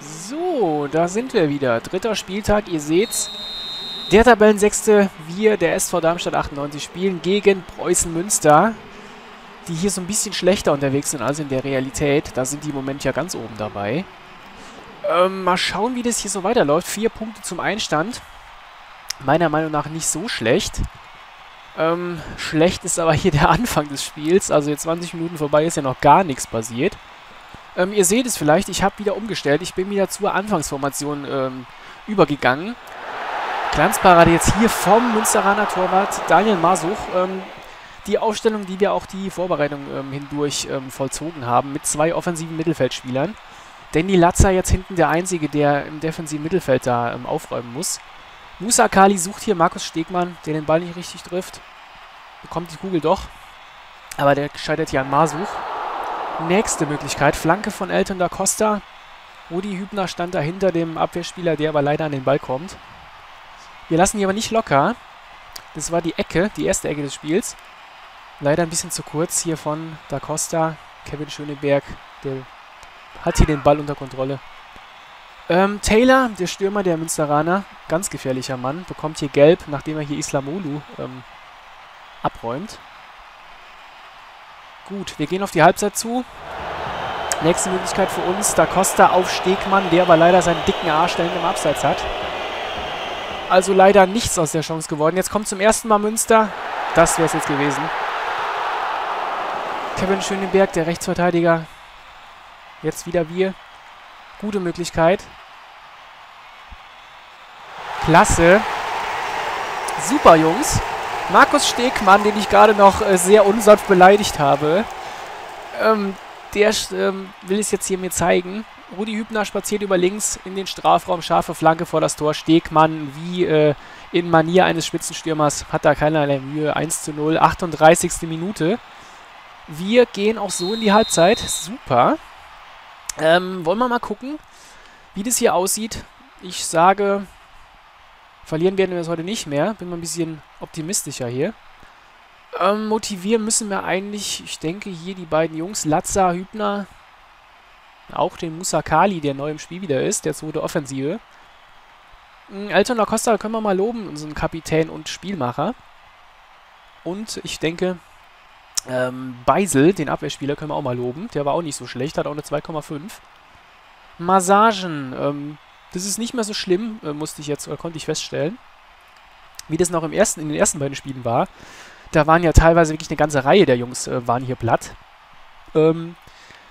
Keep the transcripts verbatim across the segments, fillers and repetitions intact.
So, da sind wir wieder. Dritter Spieltag, ihr seht's. Der Tabellensechste, wir, der S V Darmstadt achtundneunzig, spielen gegen Preußen Münster, die hier so ein bisschen schlechter unterwegs sind als in der Realität. Da sind die im Moment ja ganz oben dabei. Ähm, mal schauen, wie das hier so weiterläuft. Vier Punkte zum Einstand. Meiner Meinung nach nicht so schlecht. Ähm, schlecht ist aber hier der Anfang des Spiels. Also jetzt zwanzig Minuten vorbei ist ja noch gar nichts passiert. Ähm, ihr seht es vielleicht, ich habe wieder umgestellt. Ich bin wieder zur Anfangsformation ähm, übergegangen. Glanzparade jetzt hier vom Münsteraner Torwart Daniel Masuch. Ähm, die Aufstellung, die wir auch die Vorbereitung ähm, hindurch ähm, vollzogen haben, mit zwei offensiven Mittelfeldspielern. Danny Latzer jetzt hinten der Einzige, der im defensiven Mittelfeld da ähm, aufräumen muss. Musa Kali sucht hier Markus Stegmann, der den Ball nicht richtig trifft. Bekommt die Kugel doch, aber der scheitert hier an Masuch. Nächste Möglichkeit, Flanke von Elton Da Costa. Rudi Hübner stand da hinter dem Abwehrspieler, der aber leider an den Ball kommt. Wir lassen hier aber nicht locker. Das war die Ecke, die erste Ecke des Spiels. Leider ein bisschen zu kurz hier von Da Costa. Kevin Schöneberg, der hat hier den Ball unter Kontrolle. Ähm, Taylor, der Stürmer der Münsteraner, ganz gefährlicher Mann, bekommt hier Gelb, nachdem er hier Islamoglu ähm, abräumt. Gut, wir gehen auf die Halbzeit zu. Nächste Möglichkeit für uns, Da Costa auf Stegmann, der aber leider seinen dicken Arsch da hinten im Abseits hat. Also leider nichts aus der Chance geworden. Jetzt kommt zum ersten Mal Münster. Das wäre es jetzt gewesen. Kevin Schöneberg, der Rechtsverteidiger. Jetzt wieder wir. Gute Möglichkeit. Klasse. Super, Jungs. Markus Stegmann, den ich gerade noch äh, sehr unsanft beleidigt habe. Ähm, der ähm, will es jetzt hier mir zeigen. Rudi Hübner spaziert über links in den Strafraum. Scharfe Flanke vor das Tor. Stegmann, wie äh, in Manier eines Spitzenstürmers, hat da keinerlei Mühe. eins zu null, achtunddreißigste Minute. Wir gehen auch so in die Halbzeit. Super. Ähm, wollen wir mal gucken, wie das hier aussieht. Ich sage, verlieren werden wir es heute nicht mehr. Bin mal ein bisschen optimistischer hier. Ähm, motivieren müssen wir eigentlich, ich denke, hier die beiden Jungs, Latza, Hübner. Auch den Musa Kali, der neu im Spiel wieder ist, der zweite Offensive. Elton Da Costa können wir mal loben, unseren Kapitän und Spielmacher. Und ich denke, ähm, Beisel, den Abwehrspieler, können wir auch mal loben. Der war auch nicht so schlecht, hat auch eine zwei Komma fünf. Massagen, ähm, das ist nicht mehr so schlimm, äh, musste ich jetzt, oder konnte ich feststellen. Wie das noch im ersten, in den ersten beiden Spielen war. Da waren ja teilweise wirklich eine ganze Reihe der Jungs, äh, waren hier platt. Ähm,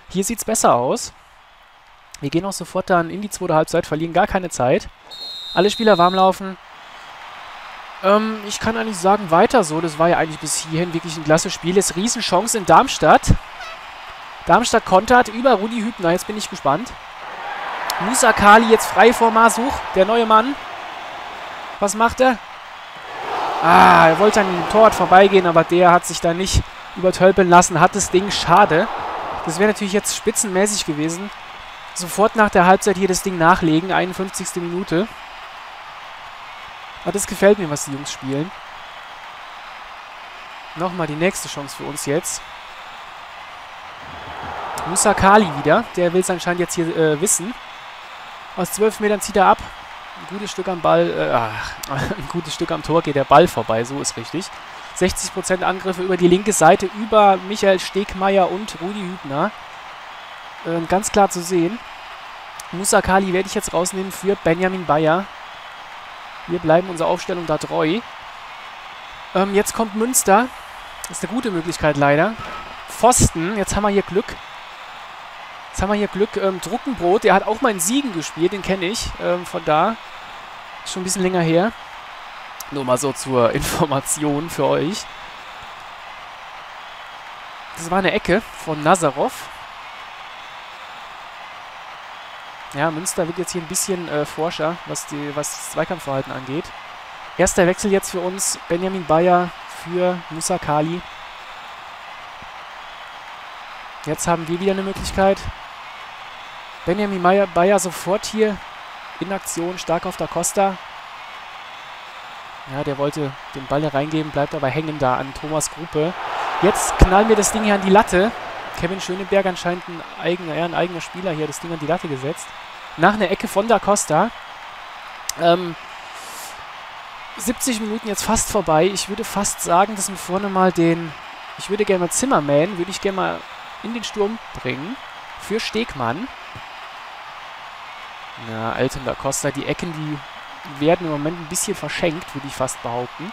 hier sieht es besser aus. Wir gehen auch sofort dann in die zweite Halbzeit, verlieren gar keine Zeit. Alle Spieler warm laufen. Ähm, ich kann eigentlich sagen, weiter so. Das war ja eigentlich bis hierhin wirklich ein klasse Spiel. Jetzt Riesenchance in Darmstadt. Darmstadt kontert über Rudi Hübner. Jetzt bin ich gespannt. Musa Kali jetzt frei vor Masuch, der neue Mann. Was macht er? Ah, er wollte an dem Torwart vorbeigehen, aber der hat sich da nicht übertölpeln lassen. Hat das Ding, schade. Das wäre natürlich jetzt spitzenmäßig gewesen. Sofort nach der Halbzeit hier das Ding nachlegen. einundfünfzigste Minute. Aber das gefällt mir, was die Jungs spielen. Nochmal die nächste Chance für uns jetzt. Musa Kali wieder. Der will es anscheinend jetzt hier äh, wissen. Aus zwölf Metern zieht er ab. Ein gutes Stück am Ball. Äh, ach, ein gutes Stück am Tor geht der Ball vorbei. So ist richtig. sechzig Prozent Angriffe über die linke Seite, über Michael Stegmeier und Rudi Hübner. Ähm, ganz klar zu sehen. Musa Kali werde ich jetzt rausnehmen für Benjamin Bayer. Wir bleiben unserer Aufstellung da treu. Ähm, jetzt kommt Münster. Ist eine gute Möglichkeit leider. Pfosten, jetzt haben wir hier Glück. Jetzt haben wir hier Glück. Ähm, Druckenbrot, der hat auch mal in Siegen gespielt, den kenne ich. Ähm, von da. Ist schon ein bisschen länger her. Nur mal so zur Information für euch. Das war eine Ecke von Nazarov. Ja, Münster wird jetzt hier ein bisschen äh, forscher, was, die, was das Zweikampfverhalten angeht. Erster Wechsel jetzt für uns. Benjamin Bayer für Musa Kali. Jetzt haben wir wieder eine Möglichkeit. Benjamin Bayer, Bayer sofort hier in Aktion, stark auf Da Costa. Ja, der wollte den Ball da reingeben, bleibt aber hängen da an Thomas Gruppe. Jetzt knallen wir das Ding hier an die Latte. Kevin Schöneberg anscheinend ein eigener, eher ein eigener Spieler hier, das Ding an die Latte gesetzt. nach einer Ecke von Da Costa. Ähm, siebzig Minuten jetzt fast vorbei. Ich würde fast sagen, dass wir vorne mal den... Ich würde gerne mal Zimmermann, würde ich gerne mal in den Sturm bringen. Für Stegmann. Na, Elton Da Costa. Die Ecken, die werden im Moment ein bisschen verschenkt, würde ich fast behaupten.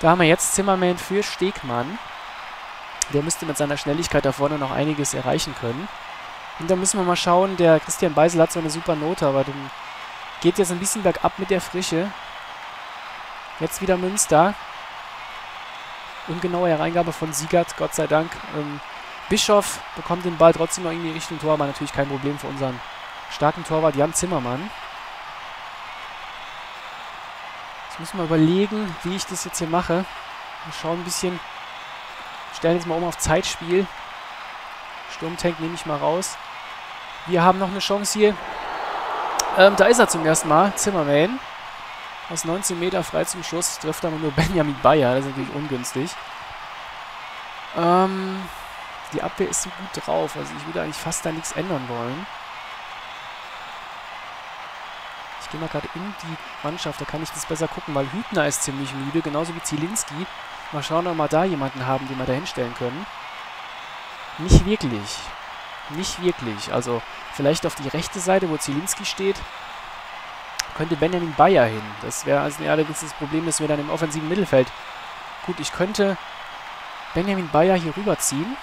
Da haben wir jetzt Zimmermann für Stegmann. Der müsste mit seiner Schnelligkeit da vorne noch einiges erreichen können. Und da müssen wir mal schauen, der Christian Beisel hat so eine super Note, aber dem geht jetzt ein bisschen bergab mit der Frische. Jetzt wieder Münster. Ungenaue Hereingabe von Siegert, Gott sei Dank. Ähm, Bischof bekommt den Ball trotzdem noch irgendwie Richtung Tor, aber natürlich kein Problem für unseren starken Torwart Jan Zimmermann. Jetzt müssen wir überlegen, wie ich das jetzt hier mache. Wir schauen ein bisschen, stellen jetzt mal um auf Zeitspiel. Sturmtank nehme ich mal raus. Wir haben noch eine Chance hier. Ähm, da ist er zum ersten Mal, Zimmermann. Aus neunzehn Meter frei zum Schuss trifft aber nur Benjamin Bayer. Das ist natürlich ungünstig. Ähm, die Abwehr ist so gut drauf. Also ich würde eigentlich fast da nichts ändern wollen. Ich gehe mal gerade in die Mannschaft. Da kann ich das besser gucken, weil Hübner ist ziemlich müde. Genauso wie Zielinski. Mal schauen, ob wir da jemanden haben, den wir da hinstellen können. Nicht wirklich. Nicht wirklich. Also vielleicht auf die rechte Seite, wo Zielinski steht, könnte Benjamin Bayer hin. Das wäre also allerdings das Problem, dass wir dann im offensiven Mittelfeld... Gut, ich könnte Benjamin Bayer hier rüberziehen.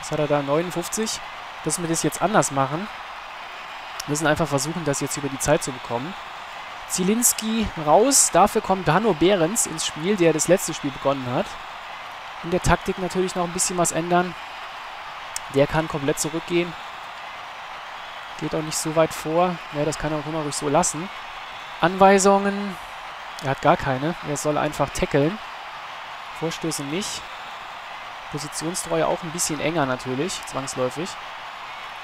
Was hat er da? neunundfünfzig. Dass wir das jetzt anders machen. Wir müssen einfach versuchen, das jetzt über die Zeit zu bekommen. Zielinski raus. Dafür kommt Hanno Behrens ins Spiel, der das letzte Spiel begonnen hat. In der Taktik natürlich noch ein bisschen was ändern. Der kann komplett zurückgehen. Geht auch nicht so weit vor. Ja, das kann er auch immer ruhig so lassen. Anweisungen. Er hat gar keine. Er soll einfach tackeln. Vorstöße nicht. Positionstreue auch ein bisschen enger natürlich. Zwangsläufig.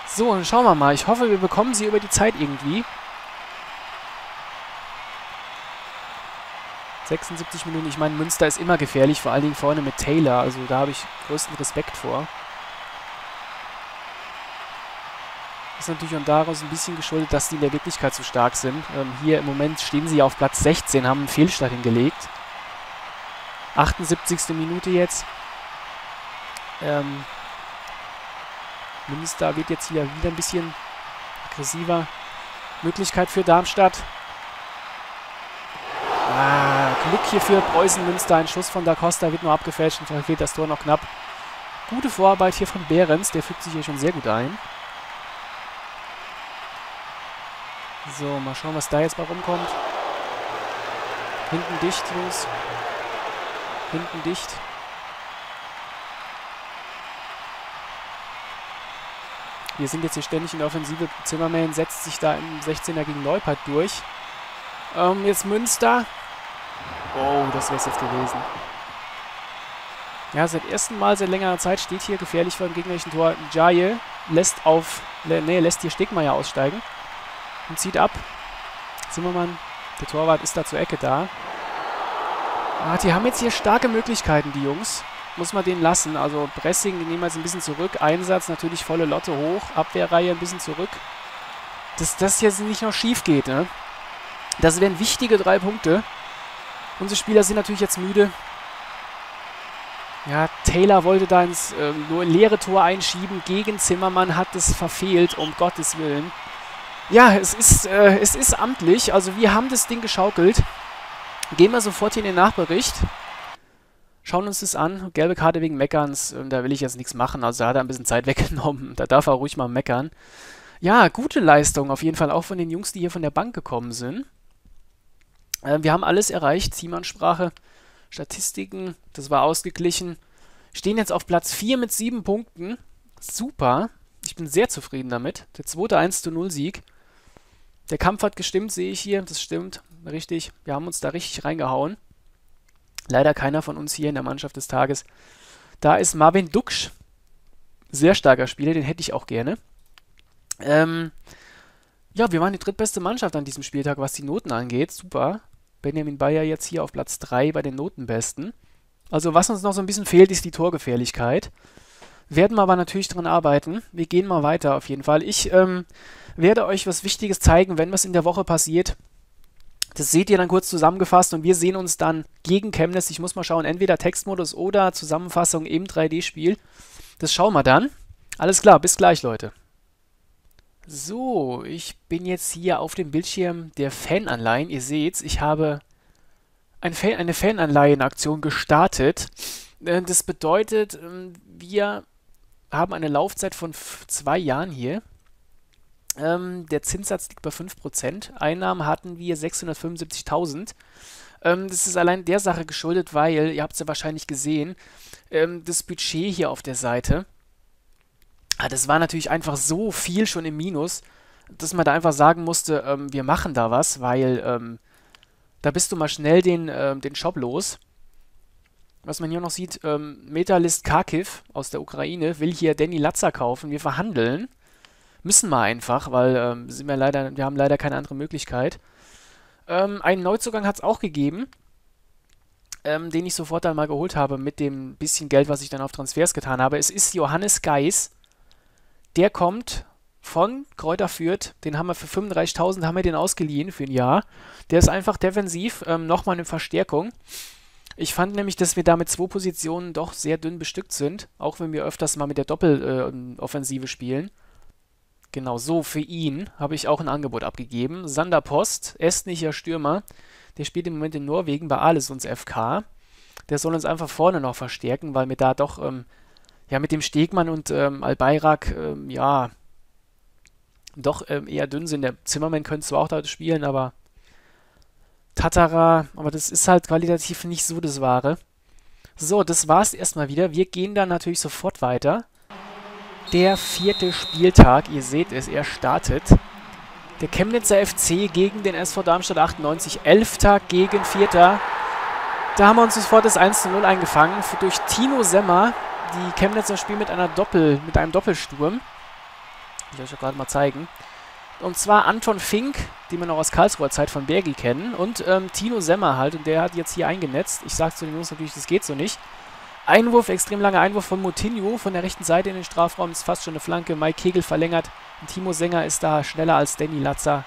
So, dann schauen wir mal. Ich hoffe, wir bekommen sie über die Zeit irgendwie. sechsundsiebzig Minuten. Ich meine, Münster ist immer gefährlich. Vor allen Dingen vorne mit Taylor. Also da habe ich größten Respekt vor. Ist natürlich und daraus ein bisschen geschuldet, dass die in der Wirklichkeit zu stark sind. Ähm, hier im Moment stehen sie auf Platz sechzehn, haben einen Fehlstart hingelegt. achtundsiebzigste Minute jetzt. Ähm, Münster wird jetzt hier wieder ein bisschen aggressiver. Möglichkeit für Darmstadt. Ah, Glück hier für Preußen Münster. Ein Schuss von Da Costa wird nur abgefälscht und verfehlt das Tor noch knapp. Gute Vorarbeit hier von Behrens, der fügt sich hier schon sehr gut ein. So, mal schauen, was da jetzt mal rumkommt. Hinten dicht, los. Hinten dicht. Wir sind jetzt hier ständig in der Offensive. Zimmermann setzt sich da im sechzehner gegen Leupert durch. Ähm, jetzt Münster. Oh, das wäre es jetzt gewesen. Ja, seit ersten Mal seit längerer Zeit steht hier gefährlich vor dem gegnerischen Tor. Jaye lässt auf, nee, lässt hier Stegmeier aussteigen. Und zieht ab. Zimmermann, der Torwart ist da zur Ecke da. Ah, die haben jetzt hier starke Möglichkeiten, die Jungs. Muss man den lassen. Also Pressing, die nehmen wir jetzt ein bisschen zurück. Einsatz natürlich volle Lotte hoch. Abwehrreihe ein bisschen zurück. Dass das jetzt nicht noch schief geht, ne? Das wären wichtige drei Punkte. Unsere Spieler sind natürlich jetzt müde. Ja, Taylor wollte da ins äh, nur leere Tor einschieben. Gegen Zimmermann hat es verfehlt, um Gottes Willen. Ja, es ist, äh, es ist amtlich. Also wir haben das Ding geschaukelt. Gehen wir sofort hier in den Nachbericht. Schauen uns das an. Gelbe Karte wegen Meckerns. Ähm, da will ich jetzt nichts machen. Also da hat er ein bisschen Zeit weggenommen. Da darf er ruhig mal meckern. Ja, gute Leistung. Auf jeden Fall auch von den Jungs, die hier von der Bank gekommen sind. Ähm, wir haben alles erreicht. Teamansprache, Statistiken. Das war ausgeglichen. Stehen jetzt auf Platz vier mit sieben Punkten. Super. Ich bin sehr zufrieden damit. Der zweite eins zu null Sieg. Der Kampf hat gestimmt, sehe ich hier. Das stimmt. Richtig. Wir haben uns da richtig reingehauen. Leider keiner von uns hier in der Mannschaft des Tages. Da ist Marvin Duksch. Sehr starker Spieler. Den hätte ich auch gerne. Ähm, ja, wir waren die drittbeste Mannschaft an diesem Spieltag, was die Noten angeht. Super. Benjamin Bayer jetzt hier auf Platz drei bei den Notenbesten. Also was uns noch so ein bisschen fehlt, ist die Torgefährlichkeit. Werden wir aber natürlich dran arbeiten. Wir gehen mal weiter auf jeden Fall. Ich ähm, werde euch was Wichtiges zeigen, wenn was in der Woche passiert. Das seht ihr dann kurz zusammengefasst und wir sehen uns dann gegen Chemnitz. Ich muss mal schauen, entweder Textmodus oder Zusammenfassung im drei D-Spiel. Das schauen wir dann. Alles klar, bis gleich, Leute. So, ich bin jetzt hier auf dem Bildschirm der Fananleihen. Ihr seht's, ich habe ein Fan, eine Fananleihenaktion gestartet. Das bedeutet, wir haben eine Laufzeit von zwei Jahren hier. Ähm, der Zinssatz liegt bei fünf Prozent. Einnahmen hatten wir sechshundertfünfundsiebzigtausend. Ähm, das ist allein der Sache geschuldet, weil, ihr habt es ja wahrscheinlich gesehen, ähm, das Budget hier auf der Seite, ah, das war natürlich einfach so viel schon im Minus, dass man da einfach sagen musste, ähm, wir machen da was, weil ähm, da bist du mal schnell den, ähm, den Shop los. Was man hier noch sieht, ähm, Metalist Kharkiv aus der Ukraine will hier Danny Latzer kaufen. Wir verhandeln. Müssen wir einfach, weil ähm, sind wir, leider, wir haben leider keine andere Möglichkeit. Ähm, einen Neuzugang hat es auch gegeben, ähm, den ich sofort dann mal geholt habe mit dem bisschen Geld, was ich dann auf Transfers getan habe. Es ist Johannes Geis. Der kommt von Kräuter Fürth. Den haben wir für fünfunddreißigtausend, haben wir den ausgeliehen für ein Jahr. Der ist einfach defensiv, ähm, nochmal eine Verstärkung. Ich fand nämlich, dass wir da mit zwei Positionen doch sehr dünn bestückt sind, auch wenn wir öfters mal mit der Doppeloffensive äh, spielen. Genau, so für ihn habe ich auch ein Angebot abgegeben. Sander Post, estnischer Stürmer, der spielt im Moment in Norwegen bei Alesunds F K. Der soll uns einfach vorne noch verstärken, weil wir da doch ähm, ja mit dem Stegmann und ähm, Albayrak ähm, ja doch ähm, eher dünn sind. Der Zimmermann könnte zwar auch da spielen, aber Tatara, aber das ist halt qualitativ nicht so das Wahre. So, das war's erstmal wieder. Wir gehen dann natürlich sofort weiter. Der vierte Spieltag, ihr seht es, er startet. Der Chemnitzer F C gegen den S V Darmstadt achtundneunzig, Elfter gegen Vierter. Da haben wir uns sofort das eins zu null eingefangen. Durch Timo Semmer, die Chemnitzer spielen mit, einer Doppel, mit einem Doppelsturm. Ich will euch gerade mal zeigen. Und zwar Anton Fink, den wir noch aus Karlsruher Zeit von Bergi kennen. Und ähm, Timo Semmer halt, und der hat jetzt hier eingenetzt. Ich sage zu den Jungs natürlich, das geht so nicht. Einwurf, extrem langer Einwurf von Moutinho von der rechten Seite in den Strafraum, ist fast schon eine Flanke. Mike Kegel verlängert und Timo Sänger ist da schneller als Danny Latzer.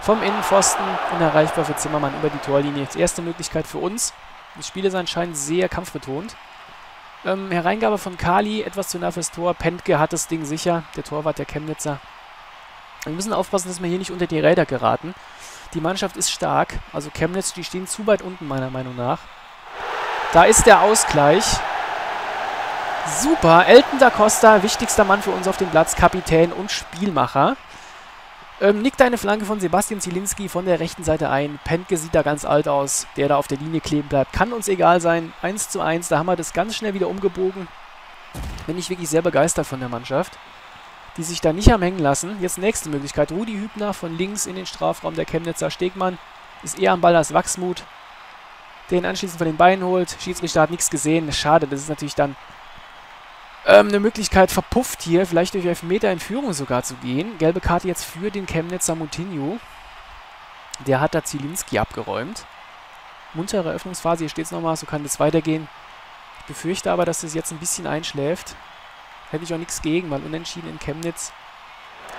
Vom Innenpfosten, unerreichbar für Zimmermann über die Torlinie. Jetzt erste Möglichkeit für uns. Das Spiel ist anscheinend sehr kampfbetont. Ähm, Hereingabe von Kali, etwas zu nah fürs Tor. Pentke hat das Ding sicher, der Torwart der Chemnitzer. Wir müssen aufpassen, dass wir hier nicht unter die Räder geraten. Die Mannschaft ist stark, also Chemnitz, die stehen zu weit unten meiner Meinung nach. Da ist der Ausgleich. Super, Elton Da Costa, wichtigster Mann für uns auf dem Platz, Kapitän und Spielmacher. Ähm, nickt eine Flanke von Sebastian Zielinski von der rechten Seite ein. Pentke sieht da ganz alt aus, der da auf der Linie kleben bleibt. Kann uns egal sein, eins zu eins, da haben wir das ganz schnell wieder umgebogen. Bin ich wirklich sehr begeistert von der Mannschaft, die sich da nicht am Hängen lassen. Jetzt nächste Möglichkeit, Rudi Hübner von links in den Strafraum der Chemnitzer. Stegmann ist eher am Ball als Wachsmut. Den anschließend von den Beinen holt. Schiedsrichter hat nichts gesehen. Schade, das ist natürlich dann ähm, eine Möglichkeit verpufft hier. Vielleicht durch Elfmeter in Führung sogar zu gehen. Gelbe Karte jetzt für den Chemnitzer Moutinho. Der hat da Zielinski abgeräumt. Muntere Eröffnungsphase, hier steht es nochmal, so kann das weitergehen. Ich befürchte aber, dass das jetzt ein bisschen einschläft. Hätte ich auch nichts gegen, weil unentschieden in Chemnitz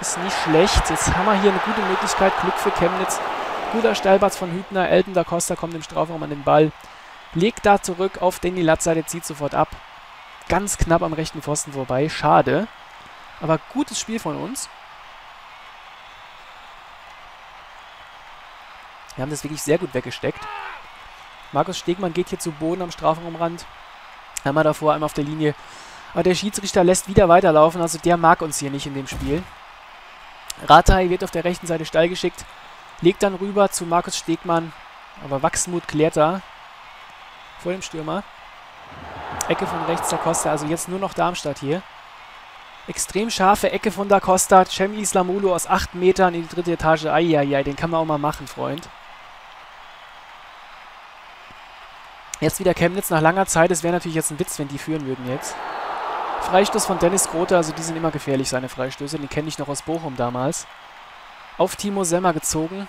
ist nicht schlecht. Jetzt haben wir hier eine gute Möglichkeit. Glück für Chemnitz. Guter Steilpass von Hübner, Elton Da Costa kommt im Strafraum an den Ball, legt da zurück auf Danny Latzer, der zieht sofort ab. Ganz knapp am rechten Pfosten vorbei, schade, aber gutes Spiel von uns. Wir haben das wirklich sehr gut weggesteckt. Markus Stegmann geht hier zu Boden am Strafraumrand, einmal davor, einmal auf der Linie, aber der Schiedsrichter lässt wieder weiterlaufen, also der mag uns hier nicht in dem Spiel. Ratai wird auf der rechten Seite steil geschickt. Legt dann rüber zu Markus Stegmann. Aber Wachsmut klärt da. Vor dem Stürmer. Ecke von rechts Da Costa. Also jetzt nur noch Darmstadt hier. Extrem scharfe Ecke von Da Costa. Cem Islamoglu aus acht Metern in die dritte Etage. Eieiei, den kann man auch mal machen, Freund. Jetzt wieder Chemnitz nach langer Zeit. Es wäre natürlich jetzt ein Witz, wenn die führen würden jetzt. Freistoß von Dennis Grote. Also die sind immer gefährlich, seine Freistöße. Den kenne ich noch aus Bochum damals. Auf Timo Semmer gezogen.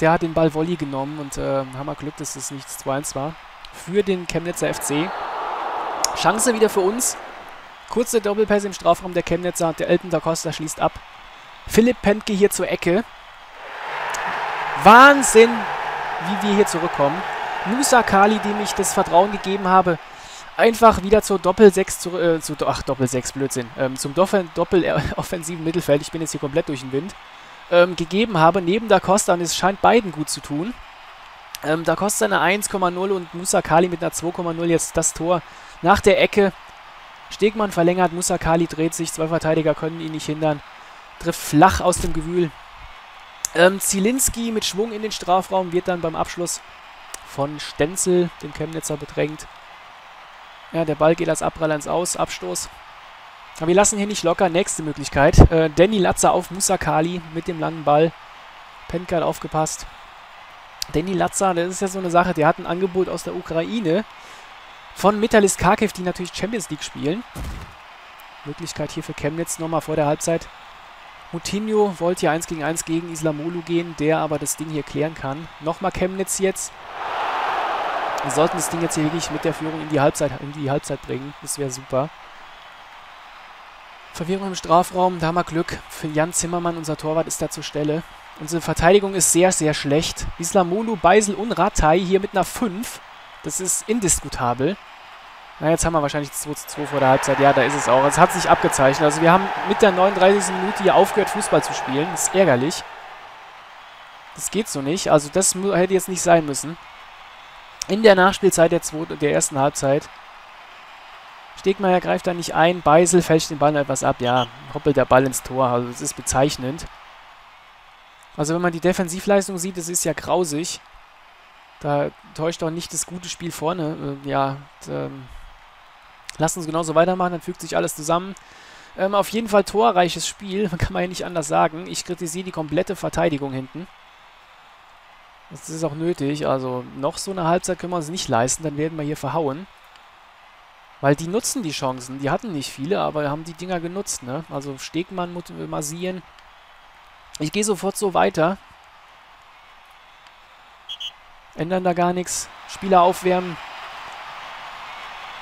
Der hat den Ball Volley genommen und äh, haben wir Glück, dass es nichts zwei eins war. Für den Chemnitzer F C. Chance wieder für uns. Kurzer Doppelpass im Strafraum der Chemnitzer. Der Elton Da Costa schließt ab. Philipp Pentke hier zur Ecke. Wahnsinn, wie wir hier zurückkommen. Musa Kali, dem ich das Vertrauen gegeben habe, einfach wieder zur Doppel sechs, zu, äh, zu, ach Doppel sechs, Blödsinn, ähm, zum Doppel-offensiven Mittelfeld, ich bin jetzt hier komplett durch den Wind, ähm, gegeben habe, neben Da Costa, und es scheint beiden gut zu tun. Ähm, Da Costa eine eins Komma null und Musa Kali mit einer zwei Komma null, jetzt das Tor nach der Ecke. Stegmann verlängert, Musa Kali dreht sich, zwei Verteidiger können ihn nicht hindern, trifft flach aus dem Gewühl. Ähm, Zielinski mit Schwung in den Strafraum, wird dann beim Abschluss von Stenzel, dem Chemnitzer, bedrängt. Ja, der Ball geht als Abpraller ins Aus, Abstoß. Aber wir lassen hier nicht locker. Nächste Möglichkeit. Äh, Danny Latzer auf Musa Kali mit dem langen Ball. Pentke hat aufgepasst. Danny Latzer, das ist ja so eine Sache, der hat ein Angebot aus der Ukraine von Metalist Kharkiv, die natürlich Champions League spielen. Möglichkeit hier für Chemnitz nochmal vor der Halbzeit. Moutinho wollte hier eins gegen eins gegen Islamoglu gehen, der aber das Ding hier klären kann. Nochmal Chemnitz jetzt. Wir sollten das Ding jetzt hier wirklich mit der Führung in die Halbzeit, in die Halbzeit bringen. Das wäre super. Verwirrung im Strafraum, da haben wir Glück. Für Jan Zimmermann, unser Torwart, ist da zur Stelle. Unsere Verteidigung ist sehr, sehr schlecht. Islamoglu, Beisel und Ratai hier mit einer fünf. Das ist indiskutabel. Na, jetzt haben wir wahrscheinlich zwei zu zwei vor der Halbzeit. Ja, da ist es auch. Es hat sich abgezeichnet. Also wir haben mit der neununddreißigsten Minute hier aufgehört, Fußball zu spielen. Das ist ärgerlich. Das geht so nicht. Also das hätte jetzt nicht sein müssen. In der Nachspielzeit der, zweiten, der ersten Halbzeit. Stegmeier greift da nicht ein. Beisel fälscht den Ball etwas ab. Ja, hoppelt der Ball ins Tor. Also das ist bezeichnend. Also wenn man die Defensivleistung sieht, das ist ja grausig. Da täuscht doch nicht das gute Spiel vorne. Ja, lasst uns genauso weitermachen, dann fügt sich alles zusammen. Ähm, auf jeden Fall torreiches Spiel, kann man ja nicht anders sagen. Ich kritisiere die komplette Verteidigung hinten. Das ist auch nötig, also noch so eine Halbzeit können wir uns nicht leisten, dann werden wir hier verhauen. Weil die nutzen die Chancen, die hatten nicht viele, aber haben die Dinger genutzt, ne? Also Stegmann, massieren. Ich gehe sofort so weiter. Ändern da gar nichts. Spieler aufwärmen.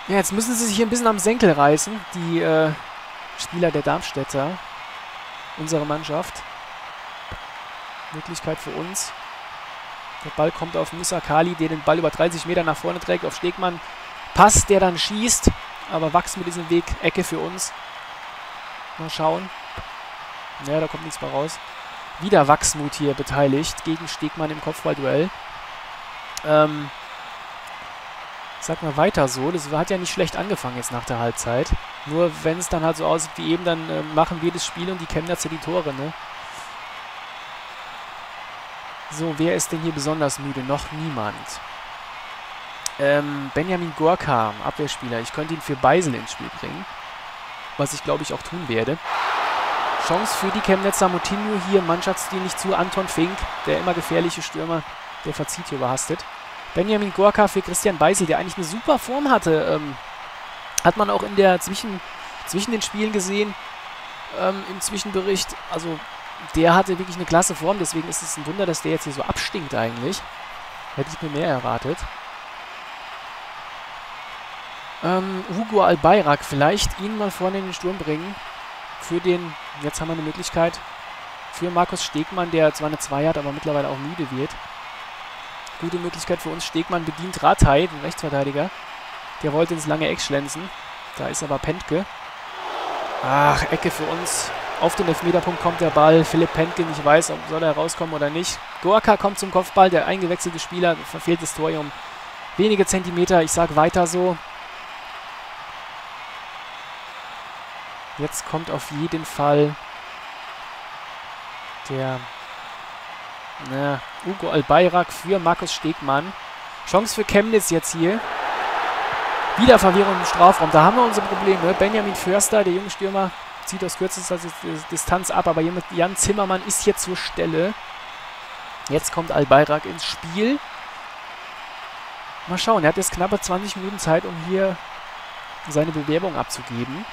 Ja, jetzt müssen sie sich hier ein bisschen am Senkel reißen, die äh, Spieler der Darmstädter, unsere Mannschaft. Möglichkeit für uns. Der Ball kommt auf Musa Kali, der den Ball über dreißig Meter nach vorne trägt, auf Stegmann. Pass, der dann schießt, aber Wachsmut mit diesem Weg, Ecke für uns. Mal schauen. Naja, da kommt nichts mehr raus. Wieder Wachsmut hier beteiligt, gegen Stegmann im Kopfballduell. Ähm, sag mal weiter so, das hat ja nicht schlecht angefangen jetzt nach der Halbzeit. Nur wenn es dann halt so aussieht wie eben, dann äh, machen wir das Spiel und die Chemnitzer die Tore, ne? So, wer ist denn hier besonders müde? Noch niemand. Ähm, Benjamin Gorka, Abwehrspieler. Ich könnte ihn für Beisel ins Spiel bringen. Was ich, glaube ich, auch tun werde. Chance für die Chemnitzer. Moutinho hier, mannschaftsdienlich zu Anton Fink, der immer gefährliche Stürmer. Der verzieht hier überhastet. Benjamin Gorka für Christian Beisel, der eigentlich eine super Form hatte. Ähm, hat man auch in der zwischen, zwischen den Spielen gesehen. Ähm, im Zwischenbericht. Also... Der hatte wirklich eine klasse Form, deswegen ist es ein Wunder, dass der jetzt hier so abstinkt eigentlich. Hätte ich mir mehr erwartet. Ähm, Hugo Albayrak, vielleicht ihn mal vorne in den Sturm bringen. Für den, jetzt haben wir eine Möglichkeit, für Markus Stegmann, der zwar eine zwei hat, aber mittlerweile auch müde wird. Gute Möglichkeit für uns, Stegmann bedient Ratai, den Rechtsverteidiger. Der wollte ins lange Eck schlänzen. Da ist aber Pentke. Ach, Ecke für uns. Auf den Elfmeterpunkt kommt der Ball. Philipp Pentke, ich weiß, ob soll er rauskommen oder nicht. Gorka kommt zum Kopfball. Der eingewechselte Spieler verfehlt das Tor um wenige Zentimeter. Ich sag weiter so. Jetzt kommt auf jeden Fall der na, Hugo Albayrak für Markus Stegmann. Chance für Chemnitz jetzt hier. Wieder Verwirrung im Strafraum. Da haben wir unsere Probleme. Benjamin Förster, der junge Stürmer, zieht aus kürzester Distanz ab, aber Jan Zimmermann ist hier zur Stelle. Jetzt kommt Albayrak ins Spiel. Mal schauen, er hat jetzt knappe zwanzig Minuten Zeit, um hier seine Bewerbung abzugeben.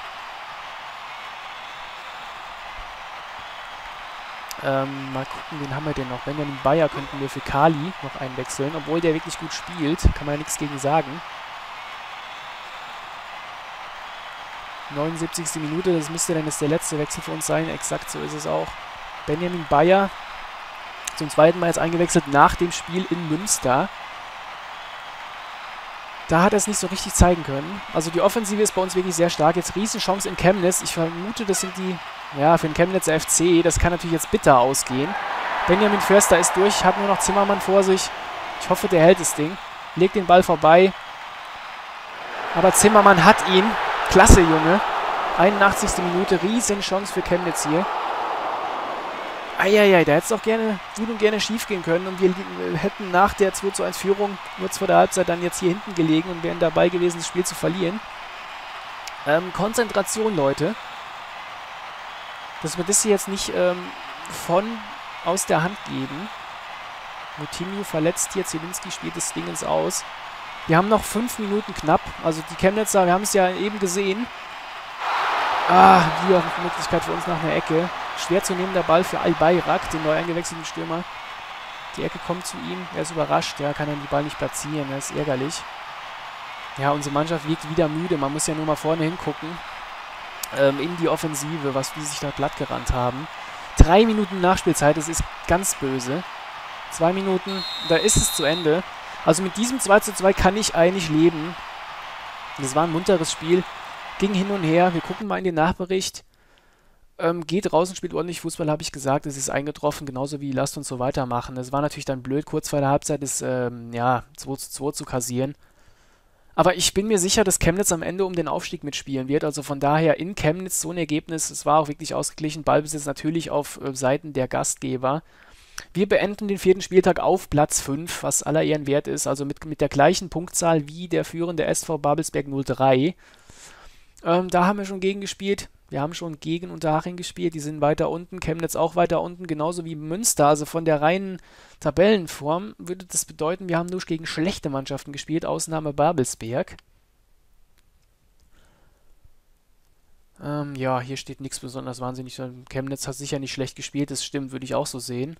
Ähm, mal gucken, wen haben wir denn noch? Benjamin Bayer könnten wir für Kali noch einwechseln, obwohl der wirklich gut spielt, kann man ja nichts gegen sagen. neunundsiebzigste Minute, das müsste dann jetzt der letzte Wechsel für uns sein, exakt so ist es auch. Benjamin Bayer zum zweiten Mal jetzt eingewechselt nach dem Spiel in Münster. Da hat er es nicht so richtig zeigen können. Also die Offensive ist bei uns wirklich sehr stark. Jetzt Riesenchance in Chemnitz. Ich vermute, das sind die, ja, für den Chemnitzer F C. Das kann natürlich jetzt bitter ausgehen. Benjamin Förster ist durch, hat nur noch Zimmermann vor sich. Ich hoffe, der hält das Ding. Legt den Ball vorbei. Aber Zimmermann hat ihn. Klasse, Junge. einundachtzigste Minute. Riesenchance für Chemnitz hier. Eieiei, da hätte es auch gerne, gut und gerne schief gehen können. Und wir hätten nach der zwei zu eins Führung kurz vor der Halbzeit dann jetzt hier hinten gelegen und wären dabei gewesen, das Spiel zu verlieren. Ähm, Konzentration, Leute. Dass wir das hier jetzt nicht ähm, von aus der Hand geben. Moutinho verletzt hier, Zielinski spielt das Ding ins Aus. Wir haben noch fünf Minuten knapp. Also die Chemnitzer, wir haben es ja eben gesehen. Ah, hier eine Möglichkeit für uns nach einer Ecke. Schwer zu nehmender Ball für Albayrak, den neu eingewechselten Stürmer. Die Ecke kommt zu ihm, er ist überrascht, ja, kann dann den Ball nicht platzieren, das ist ärgerlich. Ja, unsere Mannschaft wirkt wieder müde, man muss ja nur mal vorne hingucken. Ähm, in die Offensive, was die sich da plattgerannt haben. Drei Minuten Nachspielzeit, das ist ganz böse. Zwei Minuten, da ist es zu Ende. Also mit diesem zwei zu zwei kann ich eigentlich leben. Das war ein munteres Spiel, ging hin und her, wir gucken mal in den Nachbericht. Ähm, geht raus und spielt ordentlich Fußball, habe ich gesagt. Es ist eingetroffen, genauso wie lasst uns so weitermachen. Das war natürlich dann blöd, kurz vor der Halbzeit das ähm, ja, zwei zu zwei zu kassieren. Aber ich bin mir sicher, dass Chemnitz am Ende um den Aufstieg mitspielen wird. Also von daher in Chemnitz so ein Ergebnis. Es war auch wirklich ausgeglichen. Ballbesitz natürlich auf äh, Seiten der Gastgeber. Wir beenden den vierten Spieltag auf Platz fünf, was aller Ehren wert ist. Also mit, mit der gleichen Punktzahl wie der führende S V Babelsberg null drei. Ähm, da haben wir schon gegen gespielt. Wir haben schon gegen Unterhaching gespielt, die sind weiter unten, Chemnitz auch weiter unten, genauso wie Münster. Also von der reinen Tabellenform würde das bedeuten, wir haben nur gegen schlechte Mannschaften gespielt, Ausnahme Babelsberg. Ähm, ja, hier steht nichts besonders wahnsinnig. Chemnitz hat sicher nicht schlecht gespielt, das stimmt, würde ich auch so sehen.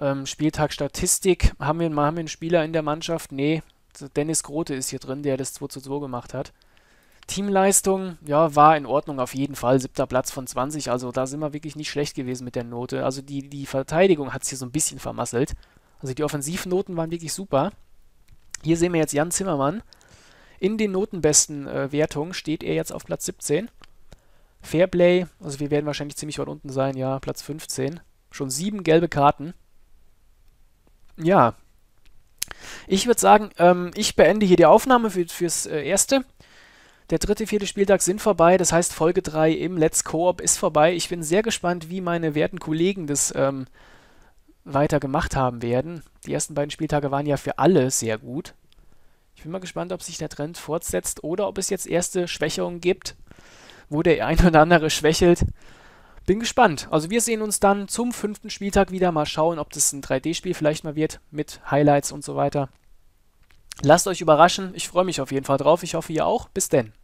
Ähm, Spieltag Statistik, haben wir, haben wir einen Spieler in der Mannschaft? Nee, Dennis Grote ist hier drin, der das zwei zu zwei gemacht hat. Teamleistung, ja, war in Ordnung auf jeden Fall, siebter Platz von zwanzig, also da sind wir wirklich nicht schlecht gewesen mit der Note. Also die, die Verteidigung hat es hier so ein bisschen vermasselt. Also die Offensivnoten waren wirklich super. Hier sehen wir jetzt Jan Zimmermann. In den notenbesten äh, Wertungen steht er jetzt auf Platz siebzehn. Fairplay, also wir werden wahrscheinlich ziemlich weit unten sein, ja, Platz fünfzehn. Schon sieben gelbe Karten. Ja, ich würde sagen, ähm, ich beende hier die Aufnahme für, fürs äh, Erste. Der dritte, vierte Spieltag sind vorbei, das heißt Folge drei im Let's Coop ist vorbei. Ich bin sehr gespannt, wie meine werten Kollegen das ähm, weiter gemacht haben werden. Die ersten beiden Spieltage waren ja für alle sehr gut. Ich bin mal gespannt, ob sich der Trend fortsetzt oder ob es jetzt erste Schwächungen gibt, wo der ein oder andere schwächelt. Bin gespannt. Also wir sehen uns dann zum fünften Spieltag wieder. Mal schauen, ob das ein drei D-Spiel vielleicht mal wird mit Highlights und so weiter. Lasst euch überraschen. Ich freue mich auf jeden Fall drauf. Ich hoffe, ihr auch. Bis denn.